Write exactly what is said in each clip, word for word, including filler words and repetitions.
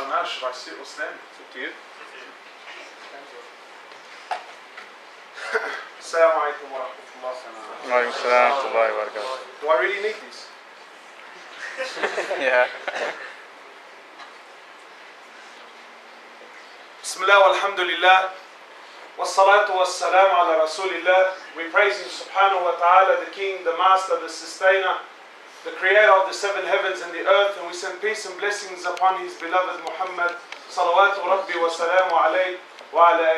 I don't know, should I sit or stand? It's up to you. Assalamu alaikum wa rahmatullah wa barakatuh. Do I really need this? Yeah. Bismillah, alhamdulillah, wa salatu wa salam ala rasulillah. We praise Him, Subhanahu wa Taala, the King, the Master, the Sustainer, the Creator of the seven heavens and the earth, and we send peace and blessings upon His beloved Muhammad sallallahu alayhi wa sallam wa ala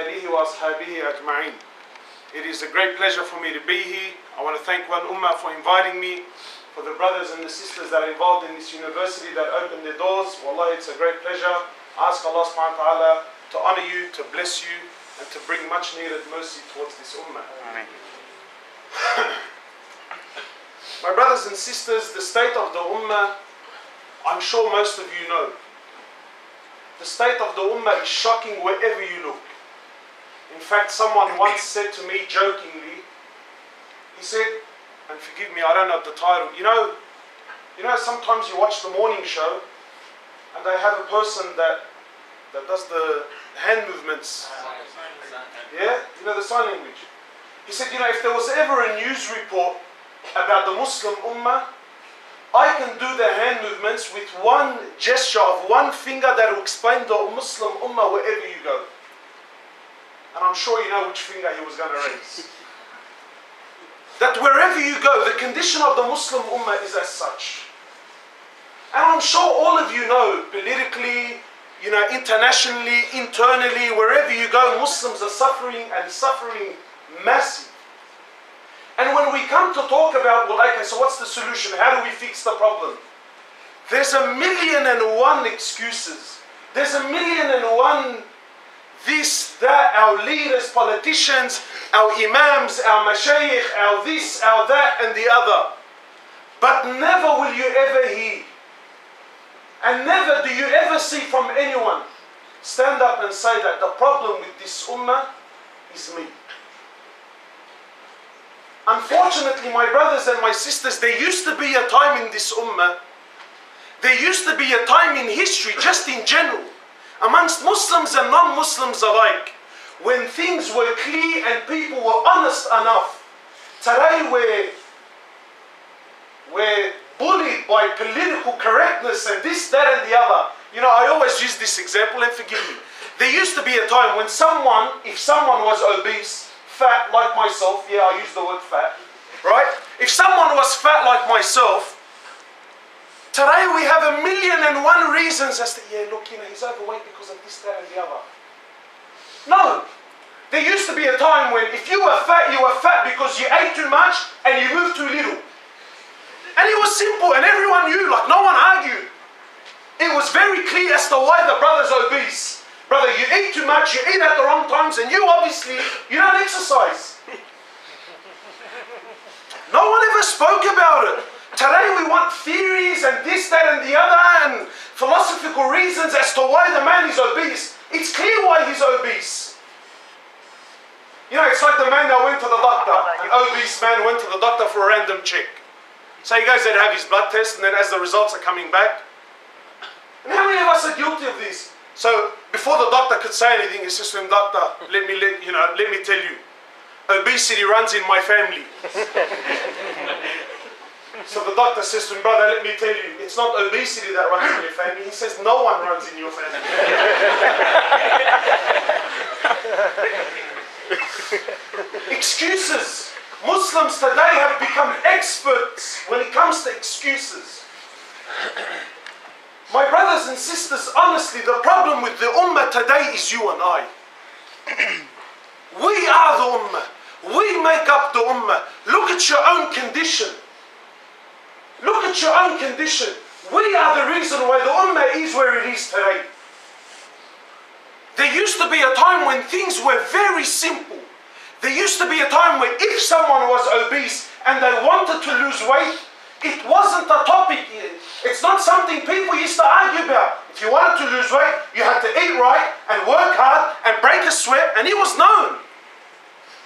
alihi wa ashabihi ajma'in. It is a great pleasure for me to be here. I want to thank One Ummah for inviting me, for the brothers and the sisters that are involved in this university that opened their doors. Wallahi, it's a great pleasure. I ask Allah subhanahu wa ta'ala to honor you, to bless you, and to bring much needed mercy towards this ummah. Amen. My brothers and sisters, the state of the ummah, I'm sure most of you know. The state of the ummah is shocking wherever you look. In fact, someone once said to me jokingly, he said, and forgive me, I don't know the title. You know, you know, sometimes you watch the morning show and they have a person that that does the hand movements. Yeah? You know the sign language. He said, you know, if there was ever a news report about the Muslim Ummah, I can do the hand movements with one gesture of one finger that will explain the Muslim Ummah wherever you go. And I'm sure you know which finger he was going to raise. That wherever you go, the condition of the Muslim Ummah is as such. And I'm sure all of you know, politically, you know, internationally, internally, wherever you go, Muslims are suffering and suffering massive. And when we come to talk about, well, okay, so what's the solution? How do we fix the problem? There's a million and one excuses. There's a million and one this, that, our leaders, politicians, our imams, our mashayikh, our this, our that, and the other. But never will you ever hear, and never do you ever see from anyone, stand up and say that the problem with this ummah is me. Unfortunately, my brothers and my sisters, there used to be a time in this ummah, there used to be a time in history, just in general, amongst Muslims and non-Muslims alike, when things were clear and people were honest enough. Today we're, we're bullied by political correctness and this, that and the other. You know, I always use this example, and forgive me. There used to be a time when someone, if someone was obese, fat like myself, yeah, I use the word fat, right? If someone was fat like myself, today we have a million and one reasons as to, yeah, look, you know, he's overweight because of this, that and the other. No. There used to be a time when if you were fat, you were fat because you ate too much and you moved too little. And it was simple and everyone knew, like no one argued. It was very clear as to why the brother's obese. Brother, you eat too much, you eat at the wrong times, and you obviously, you don't exercise. No one ever spoke about it. Today we want theories and this, that and the other and philosophical reasons as to why the man is obese. It's clear why he's obese. You know, it's like the man that went to the doctor. An obese man went to the doctor for a random check. So he goes there to have his blood test and then as the results are coming back. And how many of us are guilty of this? So before the doctor could say anything, he says to him, doctor, let me, let, you know, let me tell you, obesity runs in my family. So the doctor says to him, brother, let me tell you, it's not obesity that runs in your family. He says, no one runs in your family. Excuses. Muslims today have become experts when it comes to excuses. My brothers and sisters, honestly, the problem with the ummah today is you and I. We are the ummah. We make up the ummah. Look at your own condition. Look at your own condition. We are the reason why the ummah is where it is today. There used to be a time when things were very simple. There used to be a time where if someone was obese and they wanted to lose weight, it wasn't a topic. It's not something people used to argue about. If you wanted to lose weight, you had to eat right and work hard and break a sweat, and it was known.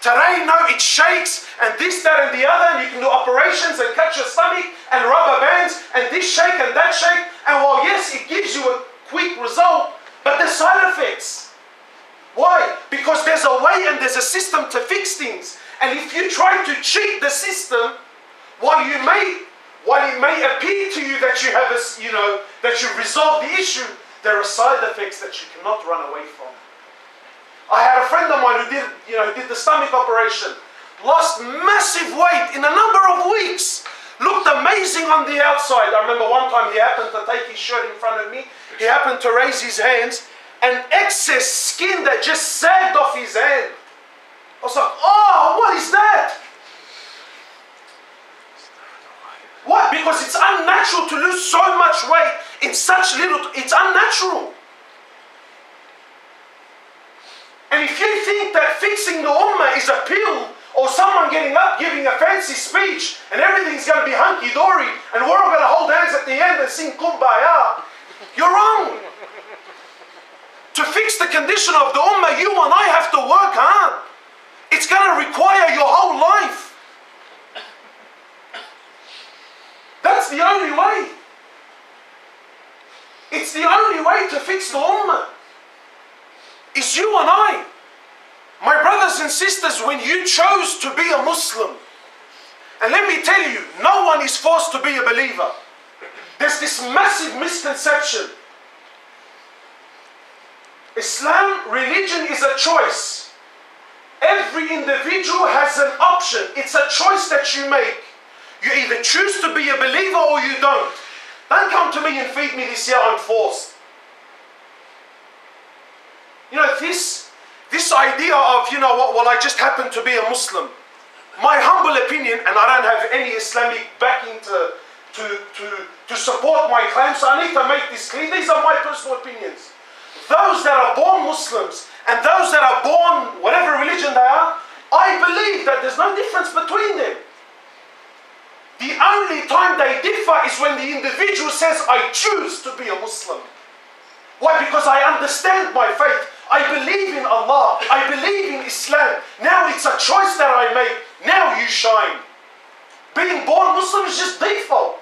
Today, no, it shakes, and this, that, and the other, and you can do operations and catch your stomach, and rubber bands, and this shake and that shake, and while yes, it gives you a quick result, but there's side effects. Why? Because there's a way and there's a system to fix things. And if you try to cheat the system, while you may, while it may appear to you that you have a, you know, that you resolve the issue, there are side effects that you cannot run away from. I had a friend of mine who did, you know, who did the stomach operation, lost massive weight in a number of weeks, looked amazing on the outside. I remember one time he happened to take his shirt in front of me, he happened to raise his hands, and excess skin that just sagged off his hand. I was like, oh, what is that? Why? Because it's unnatural to lose so much weight in such little, it's unnatural. And if you think that fixing the Ummah is a pill, or someone getting up giving a fancy speech and everything's going to be hunky-dory and we're all going to hold hands at the end and sing Kumbaya, you're wrong. To fix the condition of the Ummah, you and I have to work hard. It's going to require your whole life. That's the only way. It's the only way to fix the Ummah. It's you and I. My brothers and sisters, when you chose to be a Muslim, and let me tell you, no one is forced to be a believer. There's this massive misconception. Islam, religion is a choice. Every individual has an option. It's a choice that you make. You either choose to be a believer or you don't. Don't come to me and feed me this year, I'm forced. You know, this... This idea of, you know what, well, I just happen to be a Muslim. My humble opinion, and I don't have any Islamic backing to, to, to, to support my claim, so I need to make this clear. These are my personal opinions. Those that are born Muslims and those that are born whatever religion they are, I believe that there's no difference between them. The only time they differ is when the individual says, I choose to be a Muslim. Why? Because I understand my faith. I believe in Allah. I believe in Islam. Now it's a choice that I make. Now you shine. Being born Muslim is just default.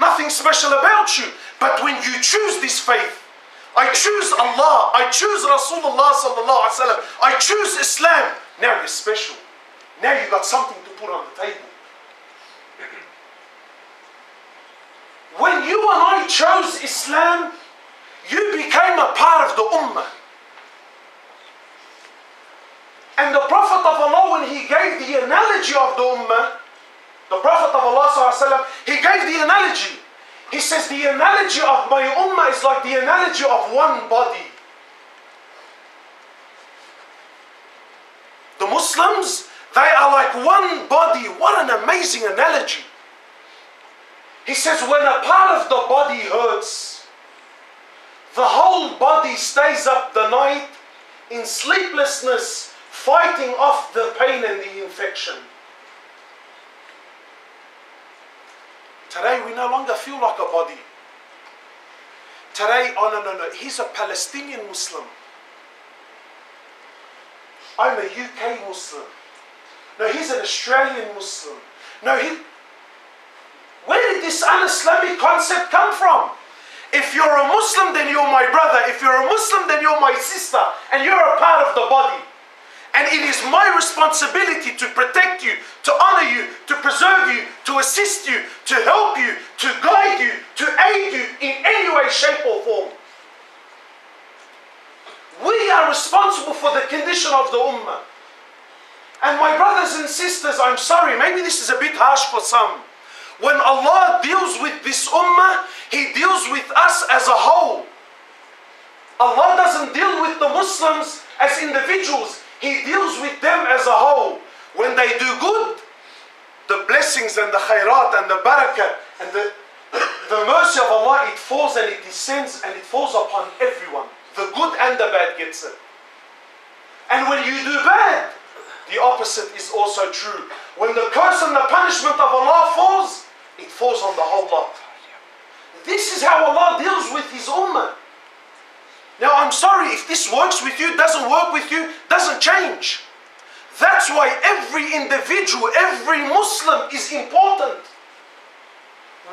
Nothing special about you. But when you choose this faith, I choose Allah, I choose Rasulullah sallallahu alayhi wa sallam, I choose Islam, now you're special. Now you got something to put on the table. When you and I chose Islam, you became a part of the Ummah. And the Prophet of Allah, when he gave the analogy of the Ummah, the Prophet of Allah sallallahu alayhi wa sallam, he gave the analogy. He says, the analogy of my Ummah is like the analogy of one body. The Muslims, they are like one body. What an amazing analogy. He says, when a part of the body hurts, the whole body stays up the night in sleeplessness, fighting off the pain and the infection. Today we no longer feel like a body. Today, oh no, no, no, he's a Palestinian Muslim. I'm a U K Muslim. No, he's an Australian Muslim. No, he... Where did this un-Islamic concept come from? If you're a Muslim, then you're my brother. If you're a Muslim, then you're my sister. And you're a part of the body. And it is my responsibility to protect you, to honor you, to preserve you, to assist you, to help you, to guide you, to aid you in any way, shape or form. We are responsible for the condition of the Ummah. And my brothers and sisters, I'm sorry, maybe this is a bit harsh for some. When Allah deals with this Ummah, He deals with us as a whole. Allah doesn't deal with the Muslims as individuals. He deals with them as a whole. When they do good, the blessings and the khayrat and the barakah and the, the mercy of Allah, it falls and it descends and it falls upon everyone. The good and the bad gets it. And when you do bad, the opposite is also true. When the curse and the punishment of Allah falls, it falls on the whole lot. This is how Allah deals with His Ummah. Now I'm sorry, if this works with you, doesn't work with you, doesn't change. That's why every individual, every Muslim is important.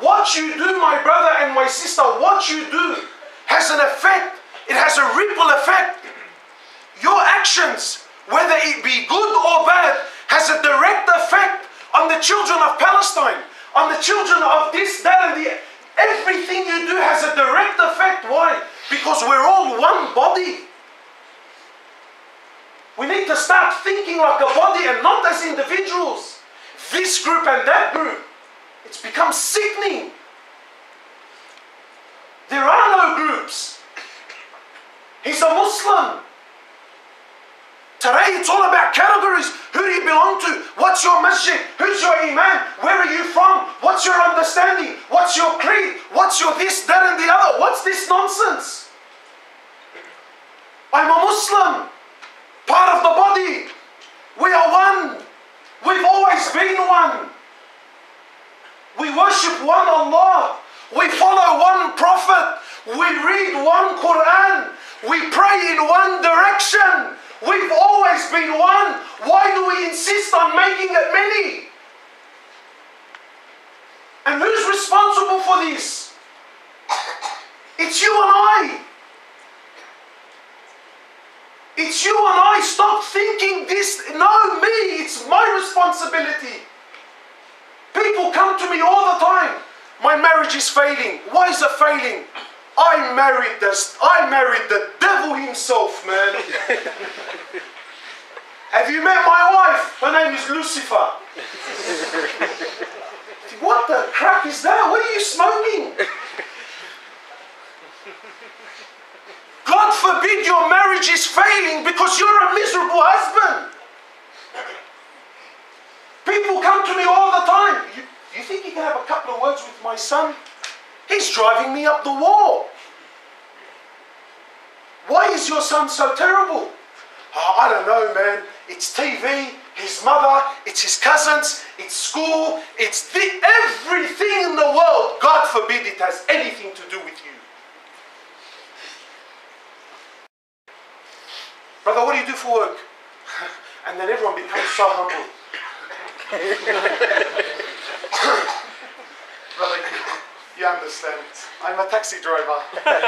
What you do, my brother and my sister, what you do has an effect. It has a ripple effect. Your actions, whether it be good or bad, has a direct effect on the children of Palestine, on the children of this, that, and the... Everything you do has a direct effect. Why? Because we're all one body. We need to start thinking like a body and not as individuals. This group and that group. It's become sickening. There are no groups. He's a Muslim. Today it's all about categories. Who do you belong to? What's your masjid? Who's your imam? Where are you from? What's your understanding? What's your creed? What's your this, that and the other? What's this nonsense? I'm a Muslim. Part of the body. We are one. We've always been one. We worship one Allah. We follow one prophet. We read one Quran. We pray in one direction. We've always been one. Why do we insist on making it many? And who's responsible for this? It's you and I. It's you and I. Stop thinking this. No, me. It's my responsibility. People come to me all the time. My marriage is failing. Why is it failing? I married this. I married the devil himself, man. Have you met my wife? Her name is Lucifer. What the crap is that? What are you smoking? God forbid your marriage is failing because you're a miserable husband. People come to me all the time. You, you think you can have a couple of words with my son? He's driving me up the wall. Why is your son so terrible? Oh, I don't know, man. It's T V, his mother, it's his cousins, it's school, it's the, everything in the world. God forbid it has anything to do with you. Brother, what do you do for work? And then everyone becomes so humble. Brother, you understand. I'm a taxi driver.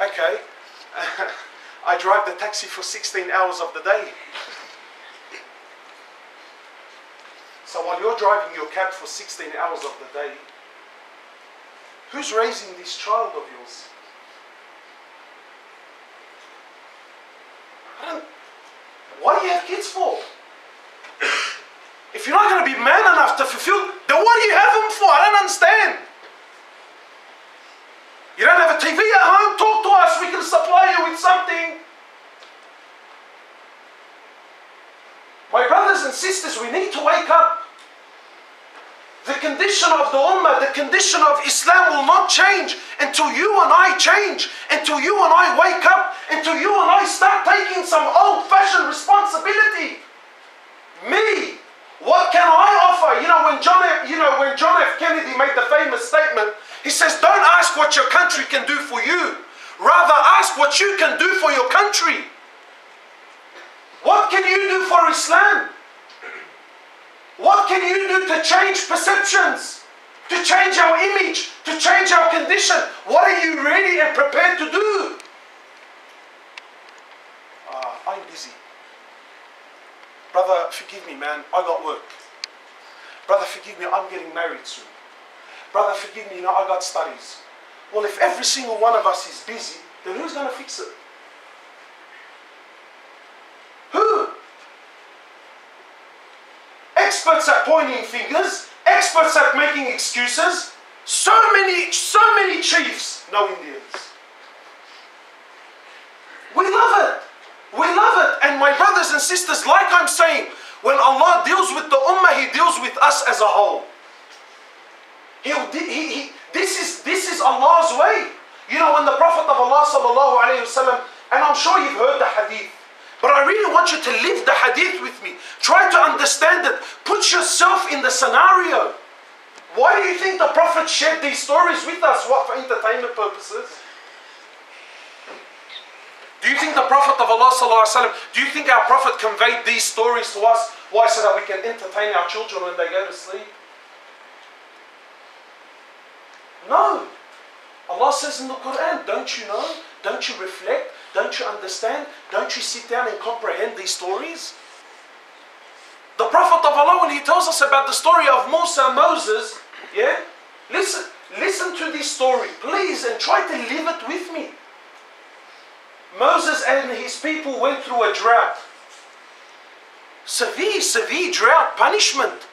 Okay. Uh, I drive the taxi for sixteen hours of the day. So while you're driving your cab for sixteen hours of the day, who's raising this child of yours? I don't, what do you have kids for? If you're not going to be man enough to fulfill, then what do you have them for? I don't understand. You don't have a T V at home? Talk to us. We can supply you with something. My brothers and sisters, we need to wake up. The condition of the Ummah, the condition of Islam will not change until you and I change, until you and I wake up, until you and I start taking some old-fashioned responsibility. Me. What can I offer? You know, when John F., you know, when John F. Kennedy made the famous statement, he says, don't ask what your country can do for you. Rather ask what you can do for your country. What can you do for Islam? What can you do to change perceptions? To change our image? To change our condition? What are you ready and prepared to do? Uh, I'm busy. Brother, forgive me, man. I got work. Brother, forgive me. I'm getting married soon. Brother, forgive me, you know, I got studies. Well, if every single one of us is busy, then who's going to fix it? Who? Experts at pointing fingers, experts at making excuses. So many, so many chiefs, no Indians. We love it. We love it. And my brothers and sisters, like I'm saying, when Allah deals with the Ummah, He deals with us as a whole. He'll, he, he, this, is, this is Allah's way. You know, when the Prophet of Allah sallallahu alayhi wa sallam, and I'm sure you've heard the hadith, but I really want you to live the hadith with me. Try to understand it. Put yourself in the scenario. Why do you think the Prophet shared these stories with us? What, for entertainment purposes? Do you think the Prophet of Allah sallallahu alayhi wa sallam, do you think our Prophet conveyed these stories to us? Why? So that we can entertain our children when they go to sleep? No. Allah says in the Quran, don't you know? Don't you reflect? Don't you understand? Don't you sit down and comprehend these stories? The Prophet of Allah, when he tells us about the story of Musa and Moses, yeah? Listen, listen to this story, please, and try to live it with me. Moses and his people went through a drought. Severe, severe drought, punishment.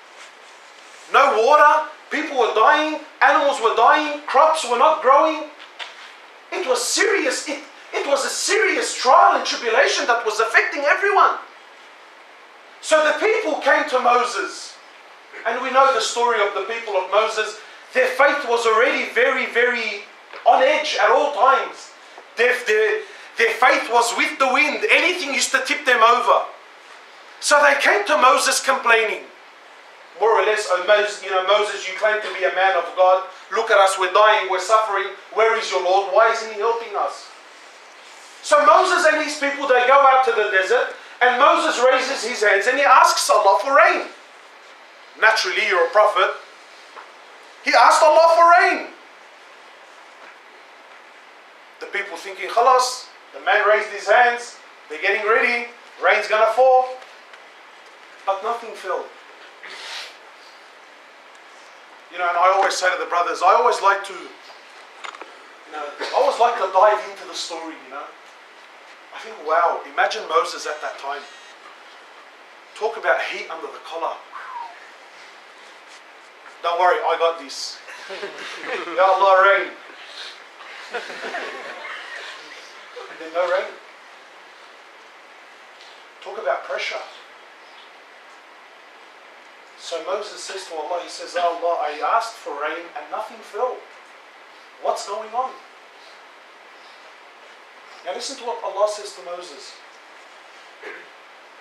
No water, people were dying, animals were dying, crops were not growing. It was serious. It, it was a serious trial and tribulation that was affecting everyone. So the people came to Moses. And we know the story of the people of Moses. Their faith was already very, very on edge at all times. Their, their, their faith was with the wind. Anything used to tip them over. So they came to Moses complaining. More or less, oh Moses, you know, Moses, you claim to be a man of God. Look at us, we're dying, we're suffering. Where is your Lord? Why isn't he helping us? So Moses and his people, they go out to the desert. And Moses raises his hands and he asks Allah for rain. Naturally, you're a prophet. He asked Allah for rain. The people thinking, khalas, the man raised his hands. They're getting ready. Rain's going to fall. But nothing fell. You know, and I always say to the brothers, I always like to, you know, I always like to dive into the story, you know. I think, wow, imagine Moses at that time. Talk about heat under the collar. Don't worry, I got this. Ya Allah, rain. There's no rain. Talk about pressure. So Moses says to Allah, he says, oh Allah, I asked for rain and nothing fell. What's going on? Now listen to what Allah says to Moses.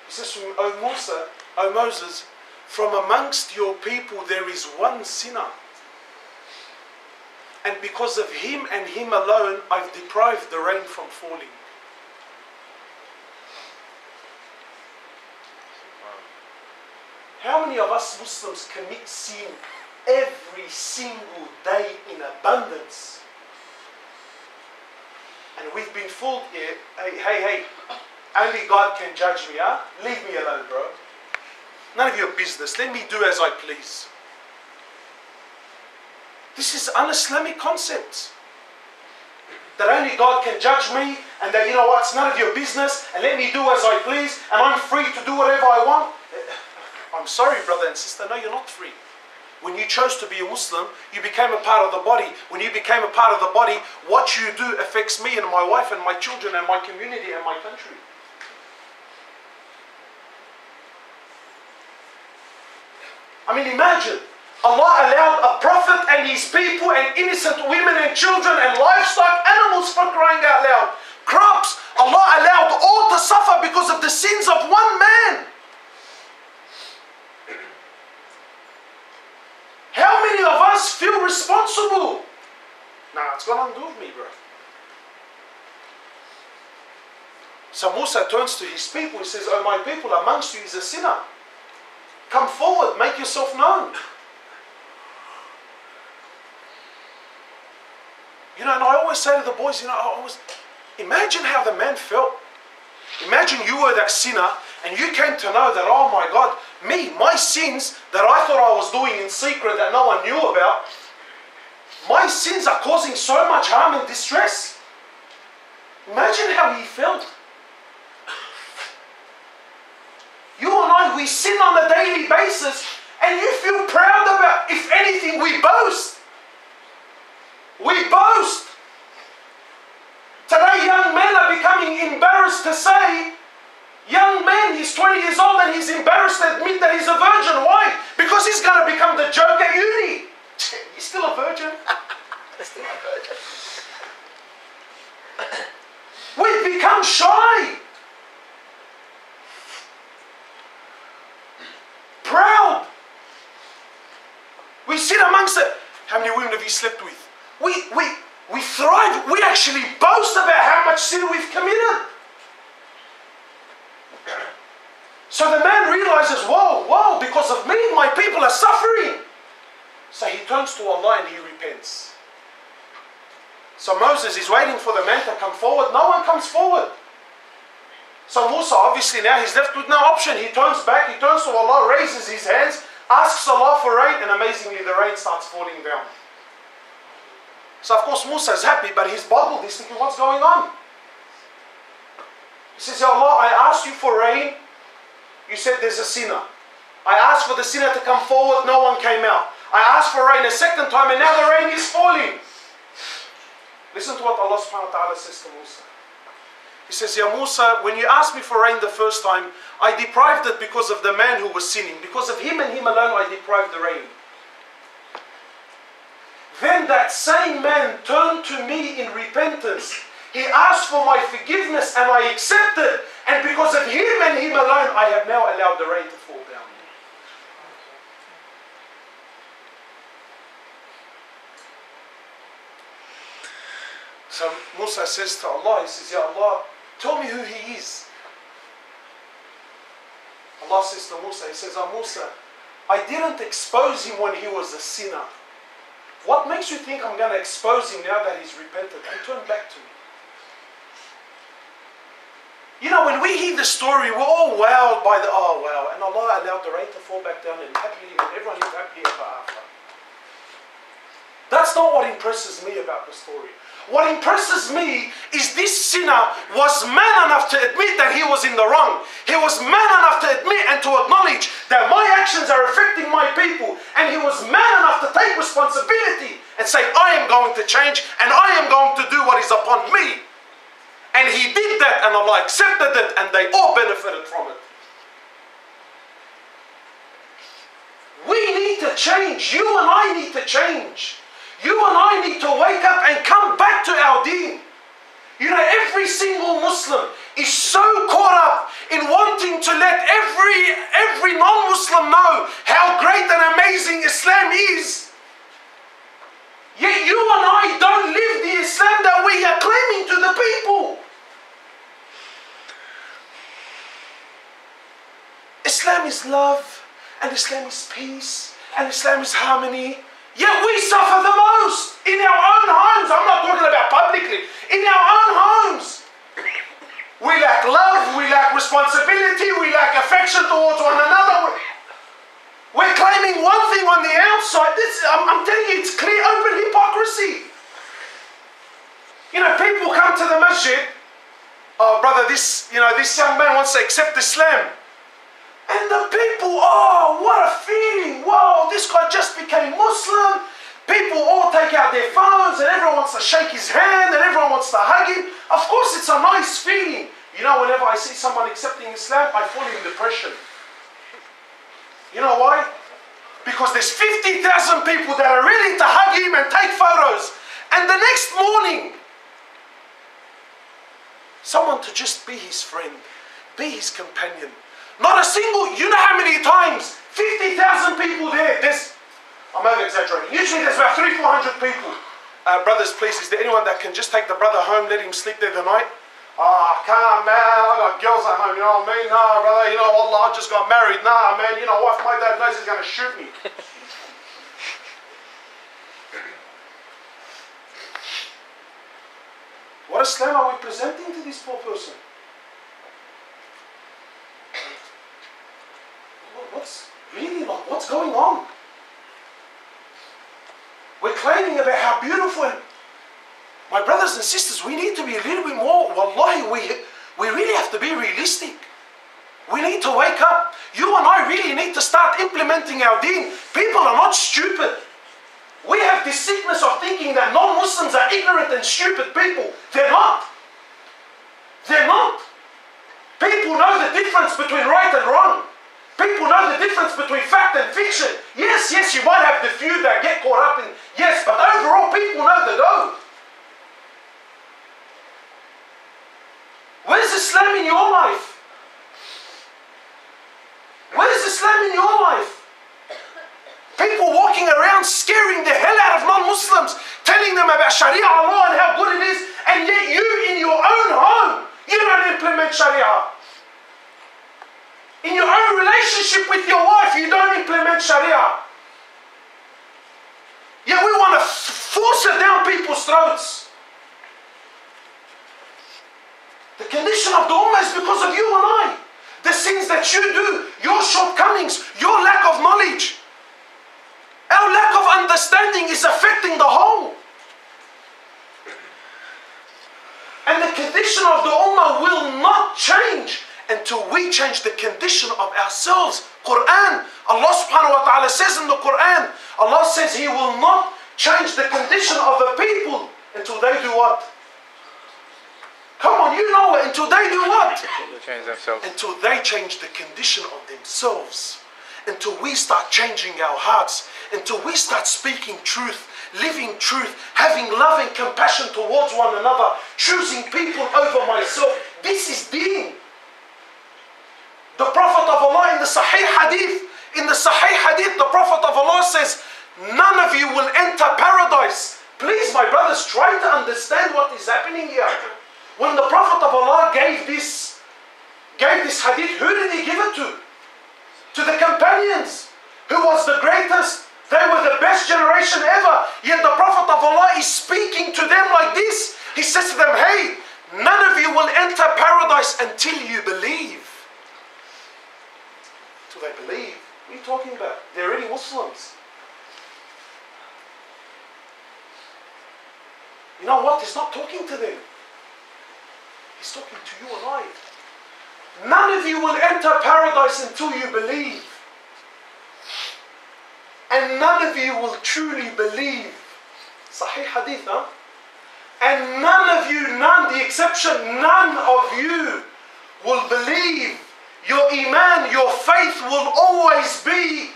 He says, O Musa, O Moses, from amongst your people there is one sinner. And because of him and him alone, I've deprived the rain from falling. How many of us Muslims commit sin every single day in abundance? And we've been fooled here. Hey, hey, hey, only God can judge me, huh? Leave me alone, bro. None of your business. Let me do as I please. This is un-Islamic concept. That only God can judge me, and that, you know what, it's none of your business, and let me do as I please, and I'm free to do whatever I want. I'm sorry, brother and sister, no, you're not free. When you chose to be a Muslim, you became a part of the body. When you became a part of the body, what you do affects me and my wife and my children and my community and my country. I mean, imagine, Allah allowed a prophet and his people and innocent women and children and livestock, animals, for crying out loud. Crops, Allah allowed all to suffer because of the sins of one man. How many of us feel responsible? Nah, it's got nothing to do with me, bro. So Musa turns to his people, he says, oh my people, amongst you is a sinner. Come forward, make yourself known. You know, and I always say to the boys, you know, I always, imagine how the man felt. Imagine you were that sinner, and you came to know that, oh my God, me, my sins that I thought I was doing in secret that no one knew about, my sins are causing so much harm and distress. Imagine how he felt. You and I, we sin on a daily basis, and you feel proud about, if anything, we boast. We boast. Today, young men are becoming embarrassed to say, young man, he's twenty years old and he's embarrassed to admit that he's a virgin. Why? Because he's going to become the joke at uni. He's still a virgin. He's still a virgin. We've become shy. Proud. We sit amongst it. How many women have you slept with? We, we, we thrive. We actually boast about how much sin we've committed. So the man realizes, whoa, whoa, because of me, my people are suffering. So he turns to Allah and he repents. So Moses is waiting for the man to come forward. No one comes forward. So Musa, obviously now he's left with no option. He turns back, he turns to Allah, raises his hands, asks Allah for rain, and amazingly the rain starts falling down. So of course Musa is happy, but he's boggled. He's thinking, what's going on? He says, Ya Allah, I asked you for rain. You said there's a sinner. I asked for the sinner to come forward, no one came out. I asked for rain a second time, and now the rain is falling. Listen to what Allah subhanahu wa ta'ala says to Musa. He says, Ya Musa, when you asked me for rain the first time, I deprived it because of the man who was sinning. Because of him and him alone, I deprived the rain. Then that same man turned to me in repentance. He asked for my forgiveness and I accepted. And because of him and him alone, I have now allowed the rain to fall down. So Musa says to Allah, he says, Ya Allah, tell me who he is. Allah says to Musa, he says, Oh Musa, I didn't expose him when he was a sinner. What makes you think I'm going to expose him now that he's repented and turned back to me? You know, when we hear the story, we're all wowed by the, oh wow, and Allah allowed the rain to fall back down and happily, and everyone is happy ever after. That's not what impresses me about the story. What impresses me is this sinner was man enough to admit that he was in the wrong. He was man enough to admit and to acknowledge that my actions are affecting my people. And he was man enough to take responsibility and say, I am going to change and I am going to do what is upon me. And he did that and Allah accepted it and they all benefited from it. We need to change. You and I need to change. You and I need to wake up and come back to our deen. You know, every single Muslim is so caught up in wanting to let every, every non-Muslim know how great and amazing Islam is. Yet you and I don't live the Islam that we are claiming to the people. Islam is love, and Islam is peace, and Islam is harmony. Yet we suffer the most in our own homes. I'm not talking about publicly. In our own homes. We lack love. We lack responsibility. We lack affection towards one another. We're claiming one thing on the outside. This, I'm, I'm telling you, it's clear, open hypocrisy. You know, people come to the masjid. Oh, brother, this, you know, this young man wants to accept Islam. And the people, oh, what a feeling. Wow, this guy just became Muslim. People all take out their phones and everyone wants to shake his hand and everyone wants to hug him. Of course, it's a nice feeling. You know, whenever I see someone accepting Islam, I fall in depression. You know why? Because there's fifty thousand people that are ready to hug him and take photos. And the next morning, someone to just be his friend, be his companion. Not a single, you know how many times? fifty thousand people there. There's, I'm over exaggerating. Usually there's about three hundred, four hundred people. Uh, brothers, please, is there anyone that can just take the brother home, let him sleep there the night? Ah, oh, come man, I got girls at home, you know what I mean? Nah, brother, you know, Allah, I just got married. Nah, man, you know, wife, my dad knows he's going to shoot me. What Islam are we presenting to this poor person? What's really like, what's going on? We're claiming about how beautiful. And my brothers and sisters, we need to be a little bit more. Wallahi, we, we really have to be realistic. We need to wake up. You and I really need to start implementing our deen. People are not stupid. We have this sickness of thinking that non-Muslims are ignorant and stupid people. They're not. They're not. People know the difference between right and wrong. People know the difference between fact and fiction. Yes, yes, you might have the few that get caught up in, yes, but overall people know the don't. Where's Islam in your life? Where's Islam in your life? People walking around scaring the hell out of non-Muslims, telling them about Sharia Allah and how good it is, and yet you in your own home, you don't implement Sharia. In your own relationship with your wife, you don't implement Sharia. Yet we want to force it down people's throats. condition of the Ummah is because of you and I. The sins that you do, your shortcomings, your lack of knowledge, our lack of understanding is affecting the whole. And the condition of the Ummah will not change until we change the condition of ourselves. Quran, Allah subhanahu wa ta'ala says in the Quran, Allah says He will not change the condition of the people until they do what? Come on, you know it. Until they do what? Change themselves. Until they change the condition of themselves. Until we start changing our hearts. Until we start speaking truth, living truth, having love and compassion towards one another, choosing people over myself. This is Deen. The Prophet of Allah in the Sahih Hadith, in the Sahih Hadith, the Prophet of Allah says, none of you will enter paradise. Please, my brothers, try to understand what is happening here. When the Prophet of Allah gave this, gave this hadith, who did he give it to? To the companions. Who was the greatest? They were the best generation ever. Yet the Prophet of Allah is speaking to them like this. He says to them, hey, none of you will enter paradise until you believe. Until they believe. What are you talking about? They're already Muslims. You know what? He's not talking to them. He's talking to you and I. None of you will enter paradise until you believe. And none of you will truly believe. Sahih hadith, huh? And none of you, none, the exception, none of you will believe. Your Iman, your faith will always be...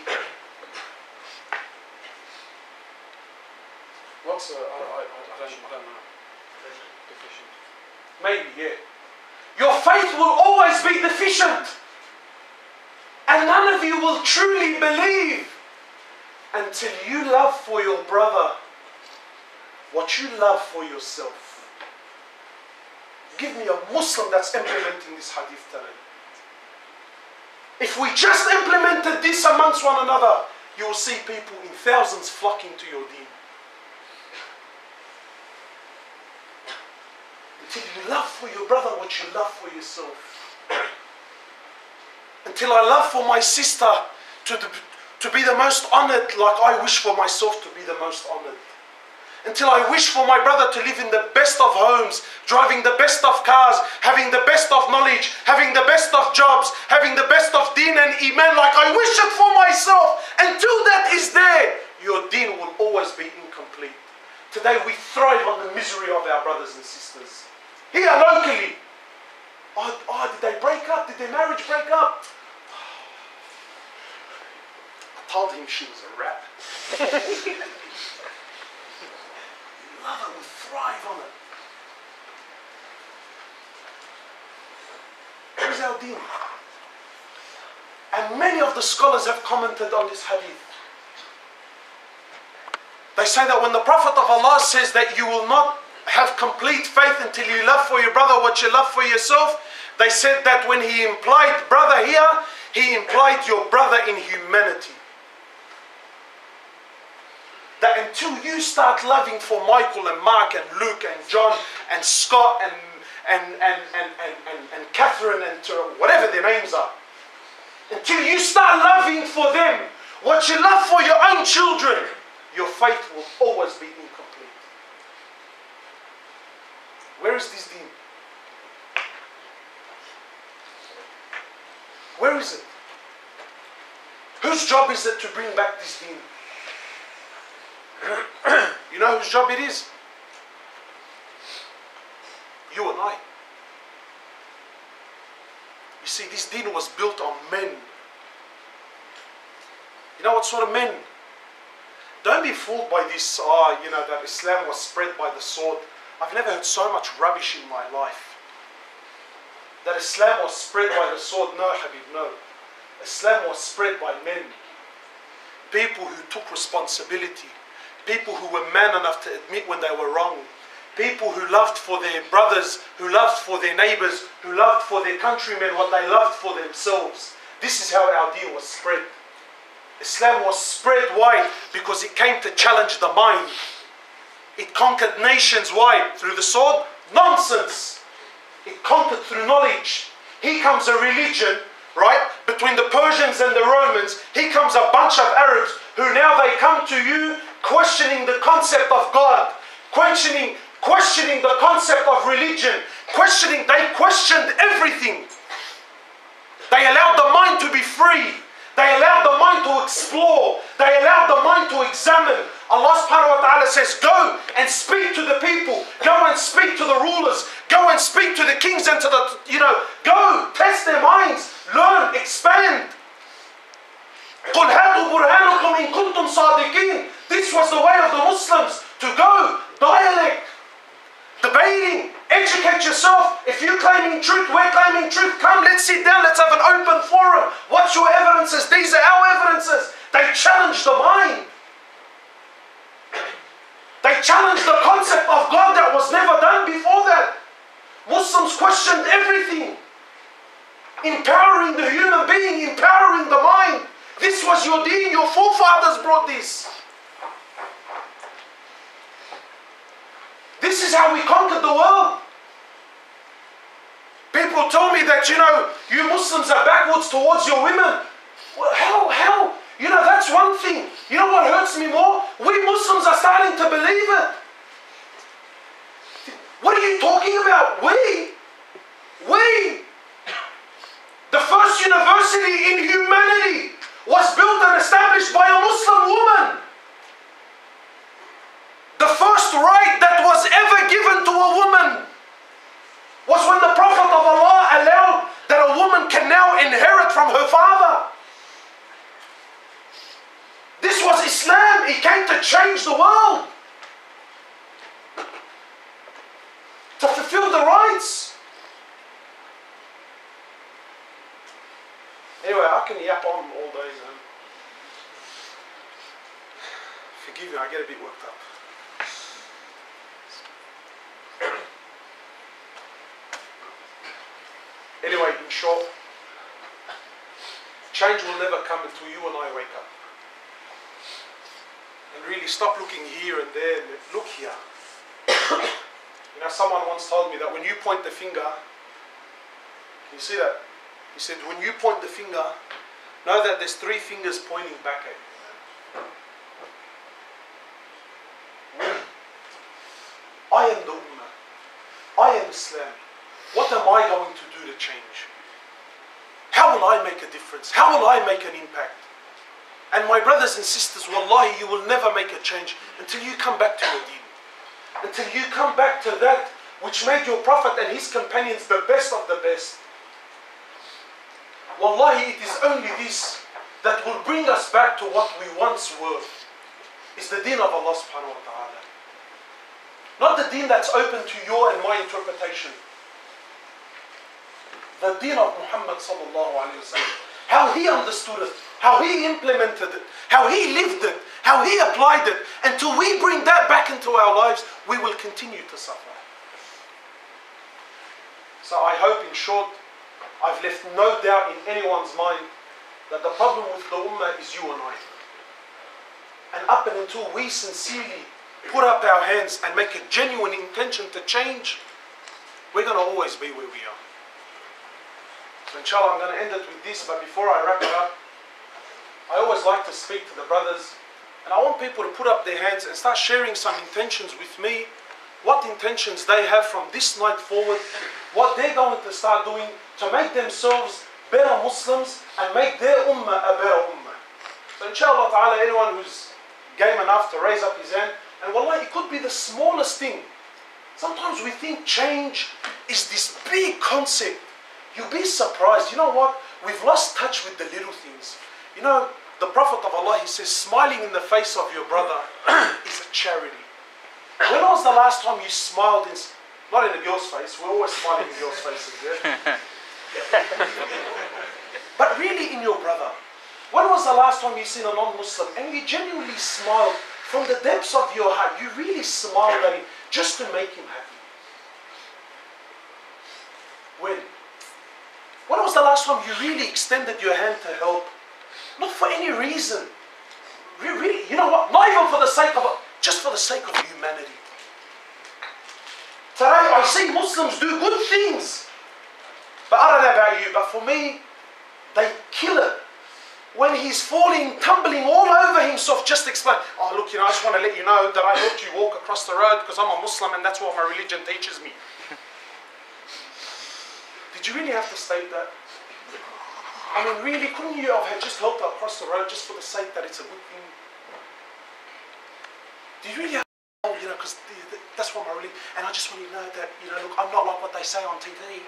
What's the... I, I, I don't know. Maybe, yeah. Your faith will always be deficient. And none of you will truly believe until you love for your brother what you love for yourself. Give me a Muslim that's implementing this hadith today. If we just implemented this amongst one another, you will see people in thousands flocking to your deen. Until you love for your brother what you love for yourself. Until I love for my sister to, the, to be the most honoured like I wish for myself to be the most honoured. Until I wish for my brother to live in the best of homes, driving the best of cars, having the best of knowledge, having the best of jobs, having the best of deen and iman like I wish it for myself. Until that is there, your deen will always be incomplete. Today we thrive on the misery of our brothers and sisters. Here locally. Oh, oh, did they break up? Did their marriage break up? I told him she was a rat. We love it, we thrive on it. Where's our deen? And many of the scholars have commented on this hadith. They say that when the Prophet of Allah says that you will not have complete faith until you love for your brother what you love for yourself, they said that when he implied brother here, he implied your brother in humanity. That until you start loving for Michael and Mark and Luke and John and Scott and, and, and, and, and, and, and Catherine and whatever their names are, until you start loving for them what you love for your own children, your faith will always be incomplete. Where is this deen? Where is it? Whose job is it to bring back this deen? You know whose job it is? You and I. You see, this deen was built on men. You know what sort of men? Don't be fooled by this, ah, uh, you know, that Islam was spread by the sword. I've never heard so much rubbish in my life. That Islam was spread by the sword. No, Habib, no. Islam was spread by men. People who took responsibility. People who were man enough to admit when they were wrong. People who loved for their brothers, who loved for their neighbours, who loved for their countrymen what they loved for themselves. This is how our deen was spread. Islam was spread, why? Because it came to challenge the mind. It conquered nations, why? Through the sword? Nonsense! It conquered through knowledge. Here comes a religion, right? Between the Persians and the Romans, here comes a bunch of Arabs who now they come to you questioning the concept of God, questioning, questioning the concept of religion, questioning, they questioned everything. They allowed the mind to be free. They allowed the mind to explore. They allowed the mind to examine. Allah subhanahu wa ta'ala says, go and speak to the people. Go and speak to the rulers. Go and speak to the kings and to the, you know, go, test their minds. Learn, expand. This was the way of the Muslims, to go, dialect, debating, educate yourself. If you're claiming truth, we're claiming truth, come, let's sit down, let's have an open forum. What's your evidences? These are our evidences. They challenge the mind. They challenge the concept of God that was never done before that. Muslims questioned everything. Empowering the human being, empowering the mind. This was your deen, your forefathers brought this. This is how we conquered the world. People tell me that, you know, you Muslims are backwards towards your women. Well, how, how? You know, that's one thing. You know what hurts me more? We Muslims are starting to believe it. What are you talking about? We? We? The first university in humanity was built and established by a Muslim woman. The first right that was ever given to a woman was when the Prophet of Allah allowed that a woman can now inherit from her father. This was Islam. It came to change the world, to fulfill the rights. Anyway, I can yap on all days. Um, forgive me, I get a bit worked up. Anyway, in short, change will never come until you and I wake up. And really stop looking here and there, and look here. You know, someone once told me that when you point the finger, can you see that? He said, when you point the finger, know that there's three fingers pointing back at you. I am the Ummah. I am Islam. What am I going to do to change? How will I make a difference? How will I make an impact? And my brothers and sisters, wallahi, you will never make a change until you come back to your deen. Until you come back to that which made your Prophet and his companions the best of the best. Wallahi, it is only this that will bring us back to what we once were. It's the deen of Allah subhanahu wa ta'ala. Not the deen that's open to your and my interpretation. The deen of Muhammad sallallahu alayhi wa sallam. How he understood it, how he implemented it, how he lived it, how he applied it. Until we bring that back into our lives, we will continue to suffer. So I hope, in short, I've left no doubt in anyone's mind that the problem with the Ummah is you and I. And up and until we sincerely put up our hands and make a genuine intention to change, we're going to always be where we are. So inshallah, I'm going to end it with this, but before I wrap it up, I always like to speak to the brothers, and I want people to put up their hands and start sharing some intentions with me, what intentions they have from this night forward, what they're going to start doing to make themselves better Muslims and make their Ummah a better Ummah. So inshallah ta'ala, anyone who's game enough to raise up his hand, and wallahi, it could be the smallest thing. Sometimes we think change is this big concept. You'll be surprised. You know what? We've lost touch with the little things. You know, the Prophet of Allah, he says, smiling in the face of your brother is a charity. When was the last time you smiled in... Not in a girl's face, we're always smiling in girls' faces, yeah? But really in your brother. When was the last time you seen a non-Muslim and you genuinely smiled from the depths of your heart? You really smiled at him just to make him happy. When? When was the last time you really extended your hand to help? Not for any reason. Really, you know what? Not even for the sake of... Just for the sake of humanity. Today I see Muslims do good things. But I don't know about you, but for me, they kill it. When he's falling, tumbling all over himself, just explain, oh look, you know, I just want to let you know that I helped you walk across the road because I'm a Muslim and that's what my religion teaches me. Did you really have to state that? I mean, really, couldn't you have just helped her across the road just for the sake that it's a good thing? Do you really have to, oh, you know, because that's what my religion, and I just want you to know that, you know, look, I'm not like what they say on T V.